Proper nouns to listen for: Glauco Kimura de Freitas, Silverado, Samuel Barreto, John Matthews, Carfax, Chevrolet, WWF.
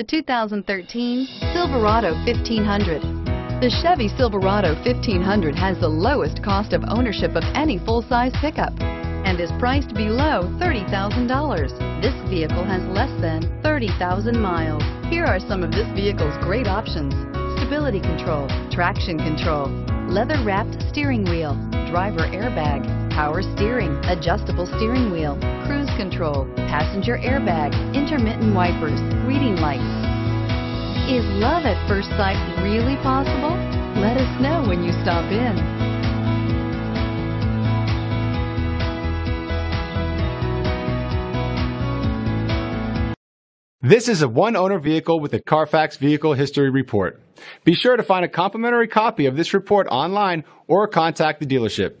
The 2013 Silverado 1500. The Chevy Silverado 1500 has the lowest cost of ownership of any full-size pickup and is priced below $30,000. This vehicle has less than 30,000 miles. Here are some of this vehicle's great options: stability control, traction control, leather-wrapped steering wheel, driver airbag, power steering, adjustable steering wheel, cruise control, passenger airbag, intermittent wipers, reading lights. Is love at first sight really possible? Let us know when you stop in. This is a one-owner vehicle with a Carfax Vehicle History Report. Be sure to find a complimentary copy of this report online or contact the dealership.